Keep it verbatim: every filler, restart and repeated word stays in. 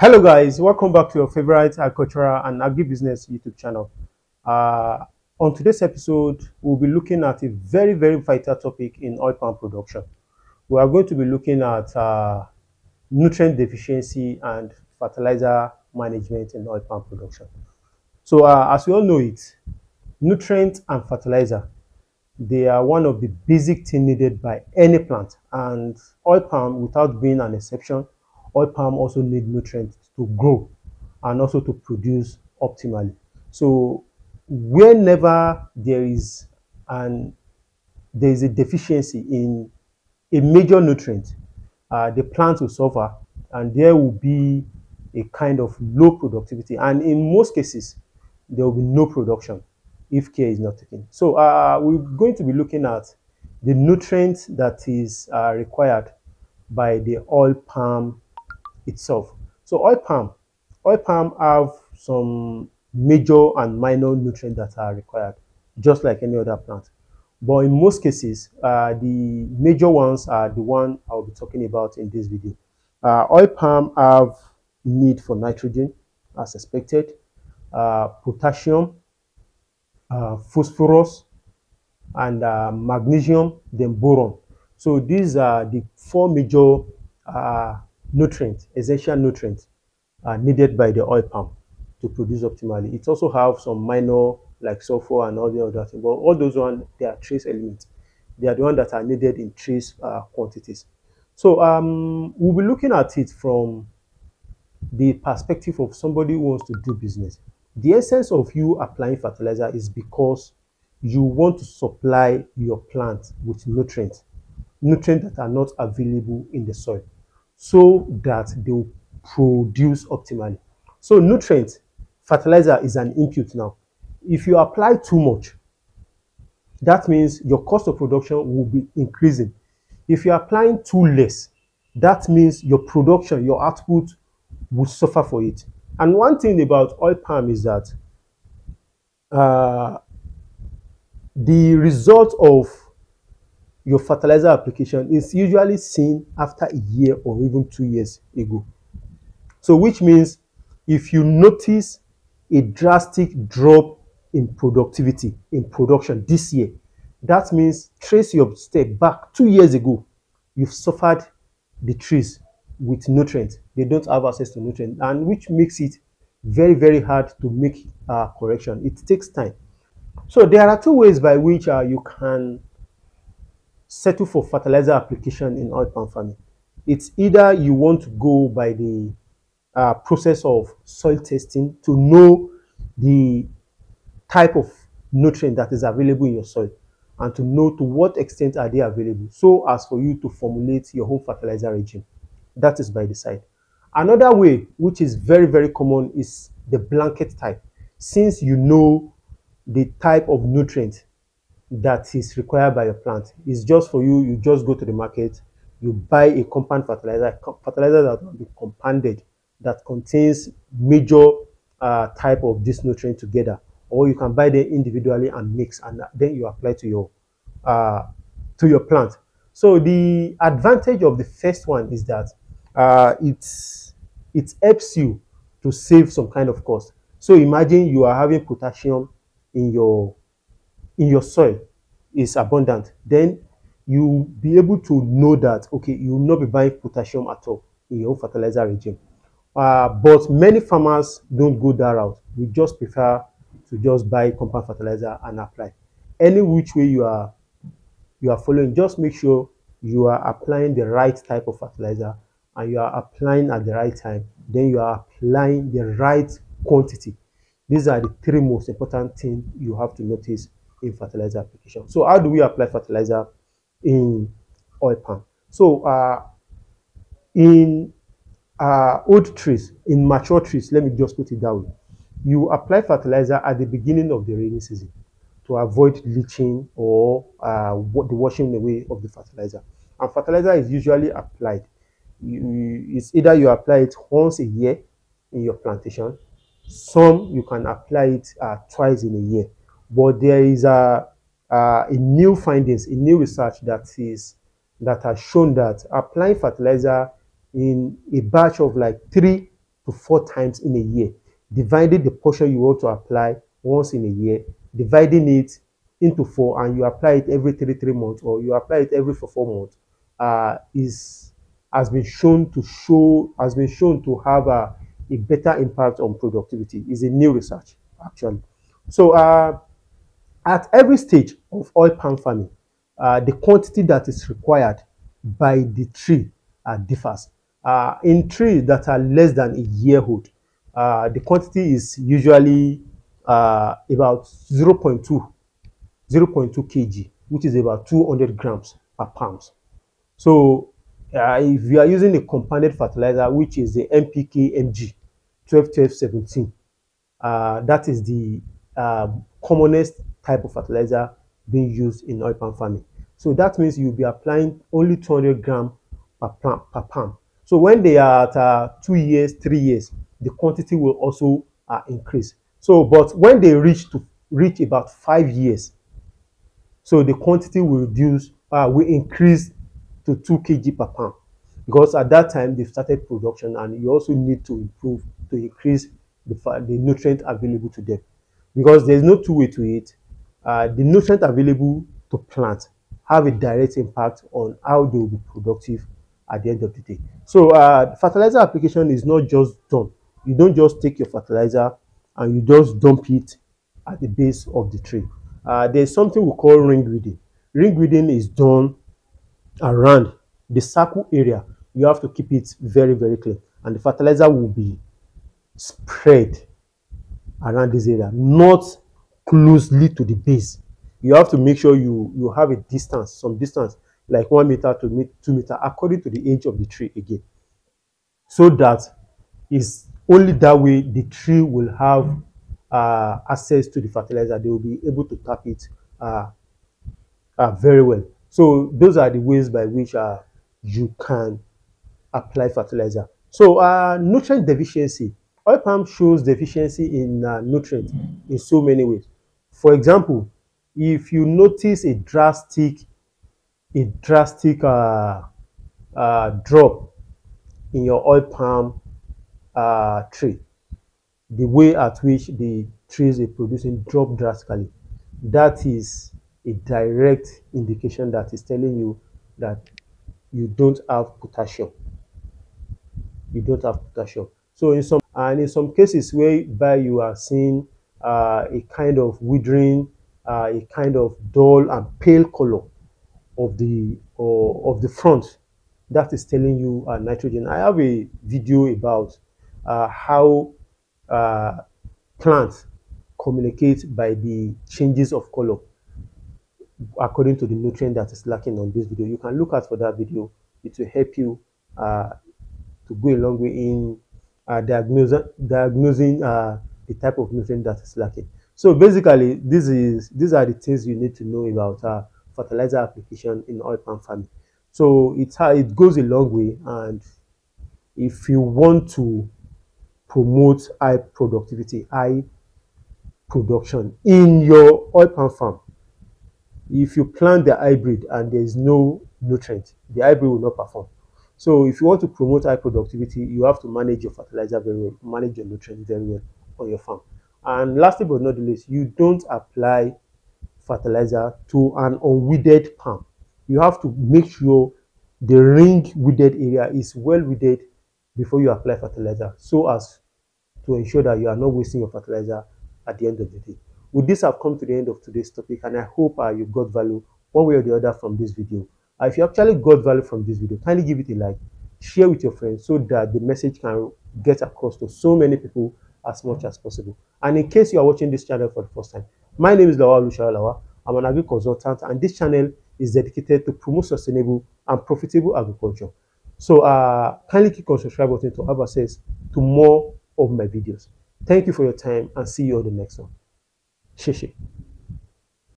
Hello guys, welcome back to your favorite agricultural and agribusiness YouTube channel. Uh, on today's episode, we'll be looking at a very, very vital topic in oil palm production. We are going to be looking at uh, nutrient deficiency and fertilizer management in oil palm production. So uh, as we all know it, nutrient and fertilizer, they are one of the basic things needed by any plant, and oil palm, without being an exception, oil palm also need nutrients to grow and also to produce optimally. So whenever there is an there is a deficiency in a major nutrient, uh, the plant will suffer, and there will be a kind of low productivity, and in most cases there will be no production if care is not taken. So uh, we're going to be looking at the nutrient that is uh, required by the oil palm itself. So oil palm, oil palm have some major and minor nutrients that are required, just like any other plant. But in most cases, uh, the major ones are the one I'll be talking about in this video. Uh, oil palm have need for nitrogen, as expected, uh, potassium, uh, phosphorus, and uh, magnesium, then boron. So these are the four major uh, nutrients, essential nutrients uh, needed by the oil palm to produce optimally. It also have some minor like sulfur and all the other things, but all those ones, they are trace elements. They are the ones that are needed in trace uh, quantities. So um, we'll be looking at it from the perspective of somebody who wants to do business. The essence of you applying fertilizer is because you want to supply your plant with nutrients, nutrients that are not available in the soil, so that they will produce optimally. So nutrient, fertilizer is an input now. If you apply too much, that means your cost of production will be increasing. If you're applying too less, that means your production, your output will suffer for it. And one thing about oil palm is that uh, the result of your fertilizer application is usually seen after a year or even two years ago. So which means if you notice a drastic drop in productivity, in production this year, that means trace your step back two years ago. You've suffered the trees with nutrients. They don't have access to nutrients, and which makes it very, very hard to make uh, correction. It takes time. So there are two ways by which uh, you can settle for fertilizer application in oil palm farming. It's either you want to go by the uh, process of soil testing to know the type of nutrient that is available in your soil and to know to what extent are they available, so as for you to formulate your whole fertilizer regime. That is by the side. Another way, which is very, very common, is the blanket type. Since you know the type of nutrient that is required by your plant, it's just for you, you just go to the market, you buy a compound fertilizer, fertilizer that will be compounded, that contains major uh, type of this nutrient together, or you can buy them individually and mix, and then you apply to your uh, to your plant. So the advantage of the first one is that uh, it's it helps you to save some kind of cost. So imagine you are having potassium in your in your soil is abundant, then you'll be able to know that, okay, you will not be buying potassium at all in your fertilizer regime. Uh, but many farmers don't go that route. We just prefer to just buy compound fertilizer and apply. Any which way you are you are following, just make sure you are applying the right type of fertilizer, and you are applying at the right time, then you are applying the right quantity. These are the three most important things you have to notice in fertilizer application. So how do we apply fertilizer in oil palm? So uh, in uh, old trees, in mature trees, let me just put it that way, you apply fertilizer at the beginning of the rainy season to avoid leaching or uh, the washing away of the fertilizer. And fertilizer is usually applied, you, it's either you apply it once a year in your plantation, some you can apply it uh, twice in a year. But there is a, a, a new findings, a new research that is that has shown that applying fertilizer in a batch of like three to four times in a year, dividing the portion you want to apply once in a year, dividing it into four, and you apply it every three three months, or you apply it every four four months, uh, is has been shown to show has been shown to have a, a better impact on productivity. Is a new research actually. So uh, at every stage of oil palm farming, uh, the quantity that is required by the tree uh, differs. Uh, in trees that are less than a year old, uh, the quantity is usually uh, about zero point two kg, which is about two hundred grams per pound. So uh, if you are using a compounded fertilizer, which is the N P K M G twelve twelve seventeen, uh, that is the uh, commonest type of fertilizer being used in oil palm farming. So that means you'll be applying only two hundred grams per, per palm. So when they are at uh, two years, three years, the quantity will also uh, increase. So, but when they reach to reach about five years, so the quantity will reduce, uh, will increase to two kg per pound, because at that time they've started production, and you also need to improve to increase the, the nutrient available to them, because there's no two way to it. Uh, the nutrient available to plant have a direct impact on how they will be productive at the end of the day. So uh, fertilizer application is not just done. You don't just take your fertilizer and you just dump it at the base of the tree. Uh, there's something we call ring weeding. Ring weeding is done around the circle area. You have to keep it very, very clean, and the fertilizer will be spread around this area, not closely to the base. You have to make sure you you have a distance, some distance, like one meter to two meter, according to the age of the tree again, so that is only that way the tree will have Uh, access to the fertilizer. They will be able to tap it uh, uh, very well. So those are the ways by which uh, you can apply fertilizer. So uh, nutrient deficiency. Oil palm shows deficiency in uh, nutrients in so many ways. For example, if you notice a drastic, a drastic uh, uh, drop in your oil palm uh, tree, the way at which the trees are producing drop drastically, that is a direct indication that is telling you that you don't have potassium. You don't have potassium. So in some and in some cases whereby you are seeing uh, a kind of withering, uh, a kind of dull and pale color of the or of the front, that is telling you uh, nitrogen. I have a video about uh, how Uh, plants communicate by the changes of color according to the nutrient that is lacking on this video. You can look out for that video. It will help you uh, to go a long way in uh, diagnosing, diagnosing uh, the type of nutrient that is lacking. So basically, this is these are the things you need to know about uh, fertilizer application in oil palm farming. So it, uh, it goes a long way, and if you want to promote high productivity, high production in your oil palm farm, if you plant the hybrid and there is no nutrient, the hybrid will not perform. So if you want to promote high productivity, you have to manage your fertilizer very well, manage your nutrients very well on your farm. And lastly but not the least, you don't apply fertilizer to an unweeded palm. You have to make sure the ring weeded area is well weeded before you apply fertilizer, so as to ensure that you are not wasting your fertilizer at the end of the day. With this, I've come to the end of today's topic, and I hope uh, you got value one way or the other from this video. Uh, if you actually got value from this video, kindly give it a like, share with your friends, so that the message can get across to so many people as much as possible. And in case you are watching this channel for the first time, my name is Lawa Lushalawa. I'm an agri consultant, and this channel is dedicated to promote sustainable and profitable agriculture. So uh, kindly click on subscribe button to have access to more of my videos. Thank you for your time, and see you on the next one. Sheshe.